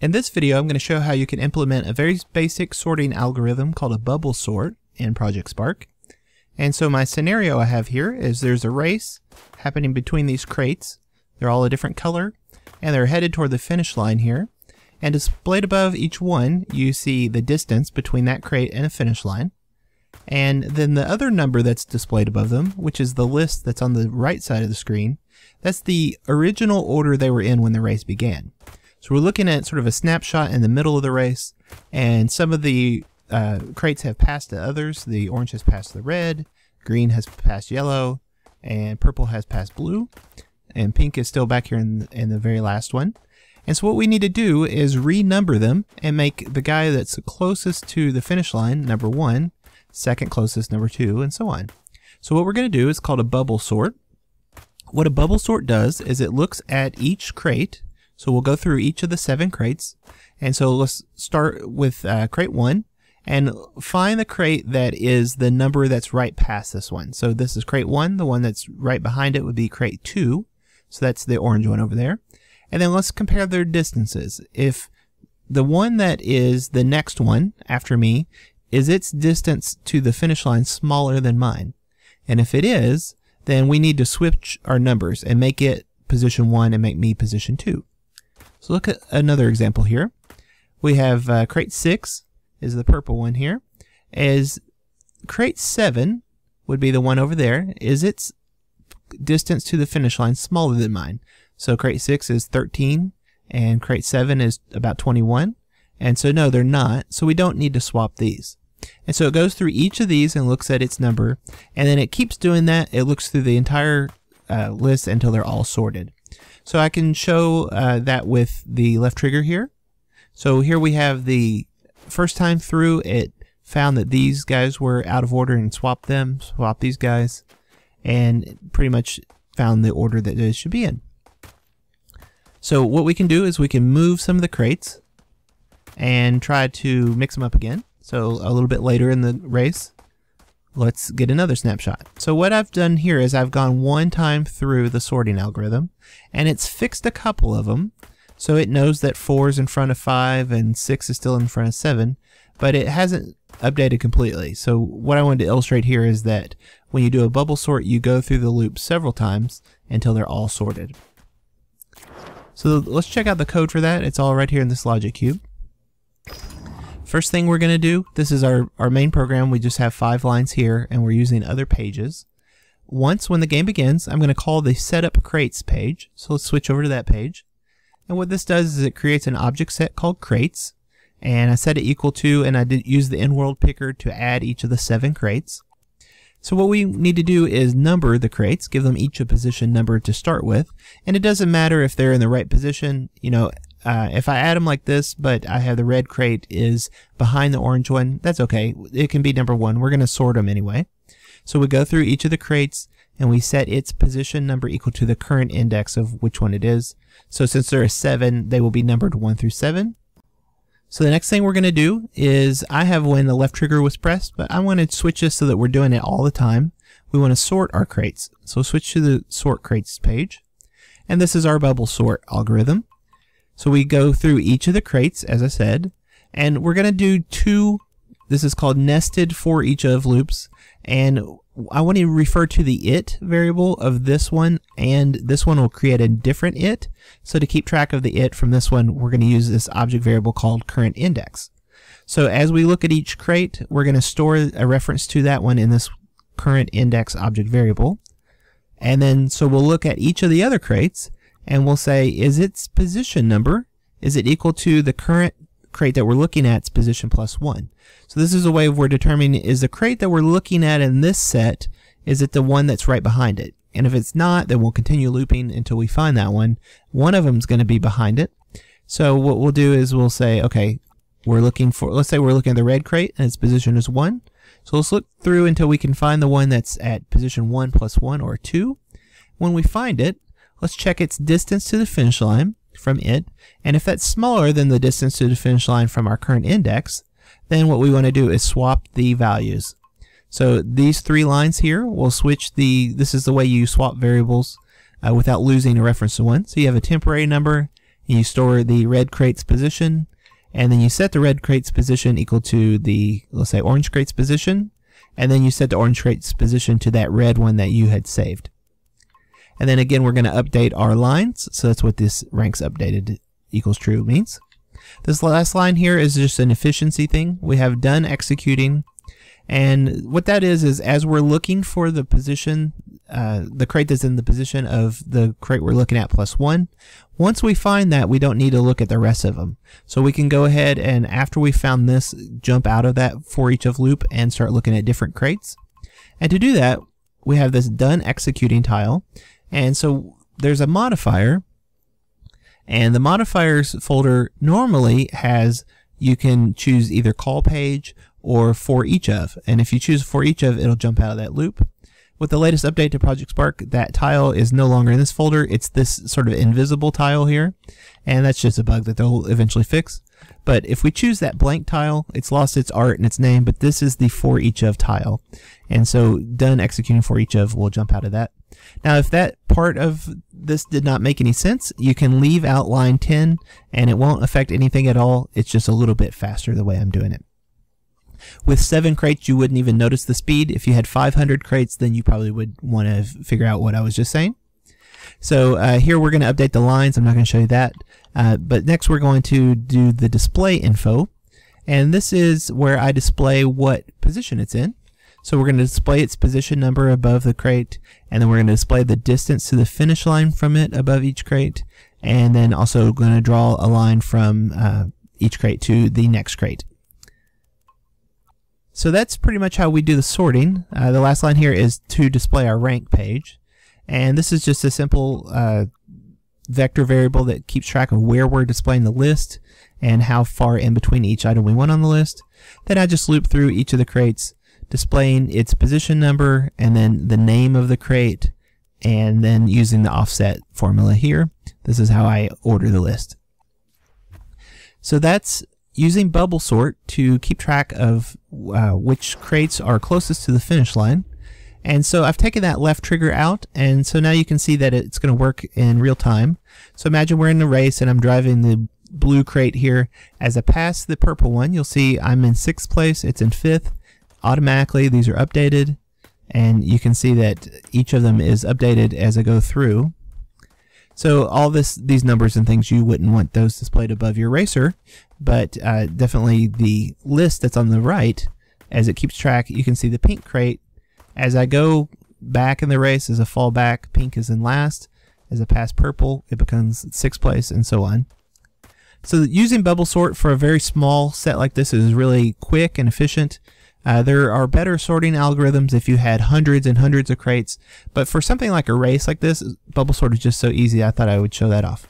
In this video, I'm going to show how you can implement a very basic sorting algorithm called a bubble sort in Project Spark. And so my scenario I have here is there's a race happening between these crates. They're all a different color, and they're headed toward the finish line here. And displayed above each one, you see the distance between that crate and a finish line. And then the other number that's displayed above them, which is the list that's on the right side of the screen, that's the original order they were in when the race began. So we're looking at sort of a snapshot in the middle of the race, and some of the crates have passed to others. The orange has passed the red, green has passed yellow, and purple has passed blue, and pink is still back here in the very last one. And so what we need to do is renumber them and make the guy that's closest to the finish line number one, second closest number two, and so on. So what we're going to do is called a bubble sort. What a bubble sort does is it looks at each crate. So we'll go through each of the 7 crates. And so let's start with crate 1 and find the crate that is the number that's right past this one. So this is crate 1. The one that's right behind it would be crate 2. So that's the orange one over there. And then let's compare their distances. If the one that is the next one after me, is its distance to the finish line smaller than mine? And if it is, then we need to switch our numbers and make it position 1 and make me position 2. So look at another example here. We have crate 6 is the purple one here. As crate 7 would be the one over there. Is its distance to the finish line smaller than mine? So crate 6 is 13 and crate 7 is about 21. And so no, they're not. So we don't need to swap these. And so it goes through each of these and looks at its number. And then it keeps doing that. It looks through the entire list until they're all sorted. So I can show that with the left trigger here. So here we have the first time through, it found that these guys were out of order and swapped them, swapped these guys, and pretty much found the order that they should be in. So what we can do is we can move some of the crates and try to mix them up again. So a little bit later in the race, let's get another snapshot. So what I've done here is I've gone one time through the sorting algorithm, and it's fixed a couple of them. So it knows that 4 is in front of 5 and 6 is still in front of 7, but it hasn't updated completely. So what I wanted to illustrate here is that when you do a bubble sort, you go through the loop several times until they're all sorted. So let's check out the code for that. It's all right here in this logic cube. First thing we're going to do, this is our main program. We just have 5 lines here, and we're using other pages. Once when the game begins, I'm going to call the setup crates page. So let's switch over to that page. And what this does is it creates an object set called crates, and I set it equal to, and I did use the in-world picker to add each of the 7 crates. So what we need to do is number the crates, give them each a position number to start with, and it doesn't matter if they're in the right position, you know. If I add them like this, but I have the red crate is behind the orange one, that's okay. It can be number 1. We're going to sort them anyway. So we go through each of the crates and we set its position number equal to the current index of which one it is. So since there are 7, they will be numbered 1 through 7. So the next thing we're going to do is I have when the left trigger was pressed, but I want to switch this so that we're doing it all the time. We want to sort our crates. So switch to the sort crates page. And this is our bubble sort algorithm. So we go through each of the crates, as I said, and we're going to do 2, this is called nested for each of loops, and I want to refer to the it variable of this one, and this one will create a different it. So to keep track of the it from this one, we're going to use this object variable called current index. So as we look at each crate, we're going to store a reference to that one in this current index object variable. And then, so we'll look at each of the other crates, and we'll say, is its position number, is it equal to the current crate that we're looking at's position plus 1? So this is a way of we're determining, is the crate that we're looking at in this set, is it the one that's right behind it? And if it's not, then we'll continue looping until we find that one. One of them's going to be behind it. So what we'll do is we'll say, okay, we're looking for, let's say we're looking at the red crate and its position is 1. So let's look through until we can find the one that's at position 1 plus 1 or 2. When we find it, let's check its distance to the finish line from it, and if that's smaller than the distance to the finish line from our current index, then what we want to do is swap the values. So these 3 lines here, we'll switch the, this is the way you swap variables without losing a reference to one. So you have a temporary number, You store the red crate's position, and then you set the red crate's position equal to the, let's say, orange crate's position, and then you set the orange crate's position to that red one that you had saved. And then again, we're going to update our lines, so that's what this ranks updated equals true means. This last line here is just an efficiency thing. We have done executing, and what that is as we're looking for the position, the crate that's in the position of the crate we're looking at plus one, once we find that, we don't need to look at the rest of them. So we can go ahead and, after we found this, jump out of that for each of loop and start looking at different crates. And to do that, we have this done executing tile, and so there's a modifier, and the modifiers folder normally has, you can choose either call page or for each of, and if you choose for each of, it'll jump out of that loop. With the latest update to Project Spark, that tile is no longer in this folder. It's this sort of invisible tile here, and that's just a bug that they'll eventually fix. But if we choose that blank tile, it's lost its art and its name, but this is the for each of tile. And so done executing for each of will jump out of that. Now, if that part of this did not make any sense, you can leave out line 10 and it won't affect anything at all. It's just a little bit faster the way I'm doing it. With 7 crates, you wouldn't even notice the speed. If you had 500 crates, then you probably would want to figure out what I was just saying. So here we're going to update the lines. I'm not going to show you that. But next we're going to do the display info. And this is where I display what position it's in. So we're going to display its position number above the crate, and then we're going to display the distance to the finish line from it above each crate, and then also going to draw a line from each crate to the next crate. So that's pretty much how we do the sorting. The last line here is to display our rank page. And this is just a simple vector variable that keeps track of where we're displaying the list and how far in between each item we want on the list. Then I just loop through each of the crates, displaying its position number and then the name of the crate, and then using the offset formula here. This is how I order the list. So that's using Bubble Sort to keep track of which crates are closest to the finish line. And so I've taken that left trigger out, and so now you can see that it's going to work in real time. So imagine we're in a race and I'm driving the blue crate here. As I pass the purple one, you'll see I'm in 6th place, it's in 5th. Automatically, these are updated, and you can see that each of them is updated as I go through. So all these numbers and things, you wouldn't want those displayed above your racer, but definitely the list that's on the right, as it keeps track, you can see the pink crate. As I go back in the race, as I fall back, pink is in last. As I pass purple, it becomes 6th place, and so on. So using Bubble Sort for a very small set like this is really quick and efficient. There are better sorting algorithms if you had hundreds and hundreds of crates, but for something like a race like this, Bubble Sort is just so easy I thought I would show that off.